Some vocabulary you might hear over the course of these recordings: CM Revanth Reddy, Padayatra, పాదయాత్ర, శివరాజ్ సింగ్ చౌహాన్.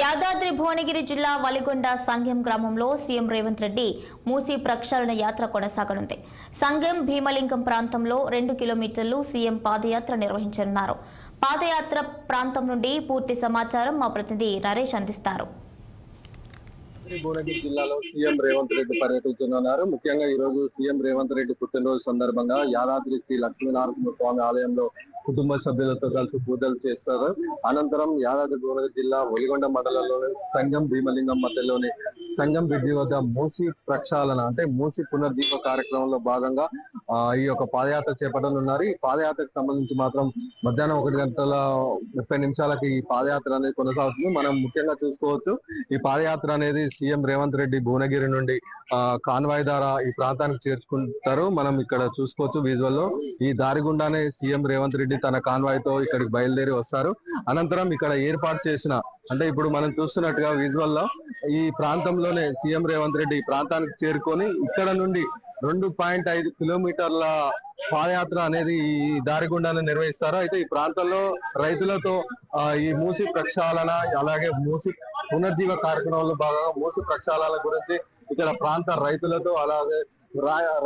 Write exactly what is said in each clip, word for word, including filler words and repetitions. యాదాద్రి భువనగిరి జిల్లా వలిగొండ సంఘం గ్రామంలో సీఎం రేవంత్ రెడ్డి మూసి ప్రక్షాళన యాత్ర కొనసాగనుంది. సంఘం భీమలింగం ప్రాంతంలో రెండు కిలోమీటర్లు సీఎం పాదయాత్ర నిర్వహించనున్నారు. పాదయాత్ర ప్రాంతం నుండి పూర్తి సమాచారం మా ప్రతినిధి నరేష్ అందిస్తారు. భువనగిరి జిల్లాలో సీఎం రేవంత్ రెడ్డి పర్యటిస్తున్నారు. ముఖ్యంగా ఈ రోజు సీఎం రేవంత్ రెడ్డి పుట్టినరోజు సందర్భంగా యాదాద్రి శ్రీ లక్ష్మీనారాయణ స్వామి ఆలయంలో కుటుంబ సభ్యులతో కలిసి పూజలు చేస్తారు. అనంతరం యాదాద్రి భువనగిరి జిల్లా ఒలిగొండ మండలంలోని సంఘం భీమలింగం మధ్యలోని సంఘం బ్రిడ్జి వద్ద మూసి ప్రక్షాళన అంటే మూసి పునర్జీవ కార్యక్రమంలో భాగంగా ఈ యొక్క పాదయాత్ర చేపట్టనున్నారు. ఈ పాదయాత్రకు సంబంధించి మాత్రం మధ్యాహ్నం ఒకటి గంటల ముప్పై నిమిషాలకి ఈ పాదయాత్ర అనేది కొనసాగుతుంది. మనం ముఖ్యంగా చూసుకోవచ్చు, ఈ పాదయాత్ర అనేది సీఎం రేవంత్ రెడ్డి భువనగిరి నుండి ఆ కాన్వాయ్ ద్వారా ఈ ప్రాంతానికి చేర్చుకుంటారు. మనం ఇక్కడ చూసుకోవచ్చు విజువల్ లో, ఈ దారి గుండానే సీఎం రేవంత్ రెడ్డి తన కాన్వాయ్ తో ఇక్కడికి బయలుదేరి వస్తారు. అనంతరం ఇక్కడ ఏర్పాటు చేసిన, అంటే ఇప్పుడు మనం చూస్తున్నట్టుగా విజువల్ లో, ఈ ప్రాంతంలోనే సీఎం రేవంత్ రెడ్డి ఈ ప్రాంతానికి చేరుకొని ఇక్కడ నుండి రెండు పాయింట్ ఐదు కిలోమీటర్ల పాదయాత్ర అనేది ఈ దారి గుండాను నిర్వహిస్తారు. అయితే ఈ ప్రాంతంలో రైతులతో ఈ మూసి ప్రక్షాళన అలాగే మూసి పునర్జీవ కార్యక్రమంలో భాగంగా మూసి ప్రక్షాళన గురించి ఇక్కడ ప్రాంత రైతులతో అలాగే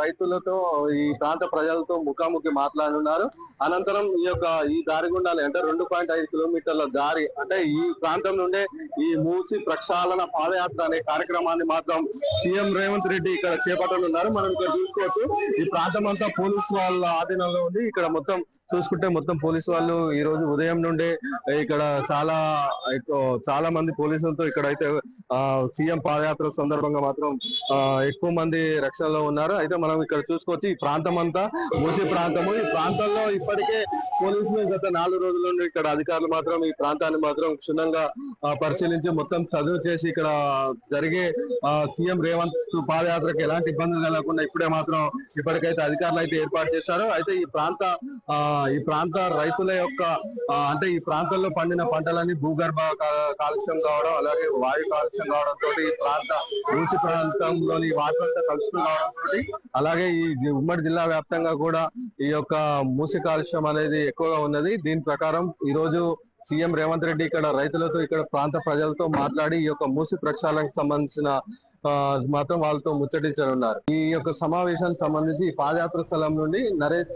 రైతులతో ఈ ప్రాంత ప్రజలతో ముఖాముఖి మాట్లాడుతున్నారు. అనంతరం ఈ యొక్క ఈ దారి గుండాలి అంటే రెండు పాయింట్ ఐదు కిలోమీటర్ల దారి అంటే ఈ ప్రాంతం నుండే ఈ మూసి ప్రక్షాళన పాదయాత్ర అనే కార్యక్రమాన్ని మాత్రం సీఎం రేవంత్ రెడ్డి ఇక్కడ చేపట్టనున్నారు. మనం ఇక్కడ చూసుకోవచ్చు, ఈ ప్రాంతం అంతా పోలీసు వాళ్ళ ఆధీనంలో ఉంది. ఇక్కడ మొత్తం చూసుకుంటే మొత్తం పోలీసు వాళ్ళు ఈ రోజు ఉదయం నుండే ఇక్కడ చాలా చాలా మంది పోలీసులతో ఇక్కడైతే ఆ సీఎం పాదయాత్ర సందర్భంగా మాత్రం ఆ ఎక్కువ మంది రక్షణలో ఉన్నారు. అయితే మనం ఇక్కడ చూసుకోవచ్చు, ఈ ప్రాంతం అంతా మూసి ప్రాంతము. ఈ ప్రాంతంలో ఇప్పటికే పోలీసులు గత నాలుగు రోజుల నుండి ఇక్కడ అధికారులు మాత్రం ఈ ప్రాంతాన్ని మాత్రం క్షుణ్ణంగా పరిశీలించి మొత్తం చదువు చేసి ఇక్కడ జరిగే సీఎం రేవంత్ పాదయాత్రకు ఎలాంటి ఇబ్బందులు కలగకుండా ఇప్పుడే మాత్రం ఇప్పటికైతే అధికారులు అయితే ఏర్పాటు చేశారు. అయితే ఈ ప్రాంత ఈ ప్రాంత రైతుల యొక్క అంటే ఈ ప్రాంతంలో పండిన పంటలన్నీ భూగర్భ కాలుష్యం కావడం అలాగే వాయు కాలుష్యం కావడం తోటి ఈ ప్రాంత మూసి ప్రాంతంలోని వాటర్ కలుషితం కావడం తోటి అలాగే ఈ ఉమ్మడి జిల్లా వ్యాప్తంగా కూడా ఈ యొక్క మూసి కాలుష్యం అనేది ఎక్కువగా ఉన్నది. దీని ప్రకారం ఈ రోజు సీఎం రేవంత్ రెడ్డి ఇక్కడ రైతులతో ఇక్కడ ప్రాంత ప్రజలతో మాట్లాడి ఈ యొక్క మూసి ప్రక్షాళనకు సంబంధించిన మాత్రం వాళ్ళతో ముచ్చటించనున్నారు. ఈ యొక్క సమావేశానికి సంబంధించి పాదయాత్ర స్థలం నుండి నరేష్